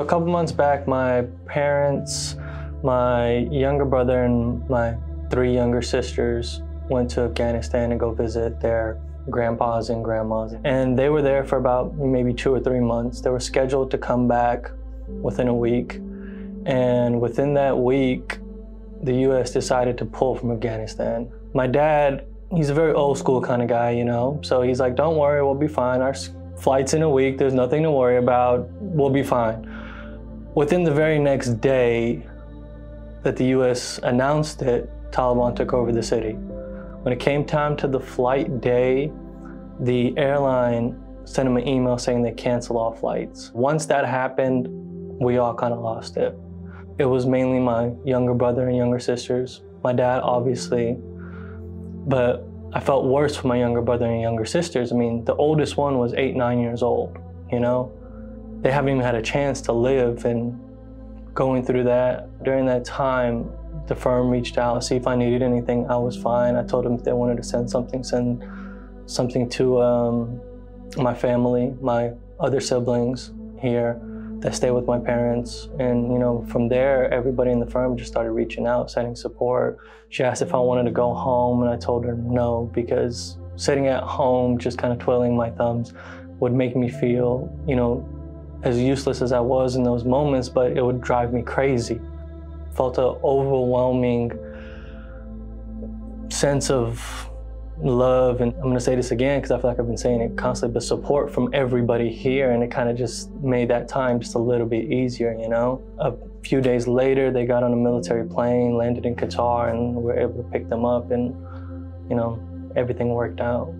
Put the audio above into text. A couple months back, my parents, my younger brother, and my three younger sisters went to Afghanistan to go visit their grandpas and grandmas. And they were there for about maybe 2 or 3 months. They were scheduled to come back within a week. And within that week, the U.S. decided to pull from Afghanistan. My dad, he's a very old school kind of guy, you know? So he's like, don't worry, we'll be fine. Our flight's in a week, there's nothing to worry about, we'll be fine. Within the very next day that the U.S. announced it, Taliban took over the city. When it came time to the flight day, the airline sent them an email saying they canceled all flights. Once that happened, we all kind of lost it. It was mainly my younger brother and younger sisters, my dad obviously, but I felt worse for my younger brother and younger sisters. I mean, the oldest one was 8, 9 years old, you know? They haven't even had a chance to live, and going through that. During that time, the firm reached out to see if I needed anything. I was fine. I told them if they wanted to send something to my family, my other siblings here that stay with my parents. And, you know, from there, everybody in the firm just started reaching out, sending support. She asked if I wanted to go home, and I told her no, because sitting at home, just kind of twiddling my thumbs, would make me feel, you know, as useless as I was in those moments, but it would drive me crazy. Felt an overwhelming sense of love, and I'm gonna say this again because I feel like I've been saying it constantly, but support from everybody here, and it kind of just made that time just a little bit easier, you know? A few days later, they got on a military plane, landed in Qatar, and we were able to pick them up, and, you know, everything worked out.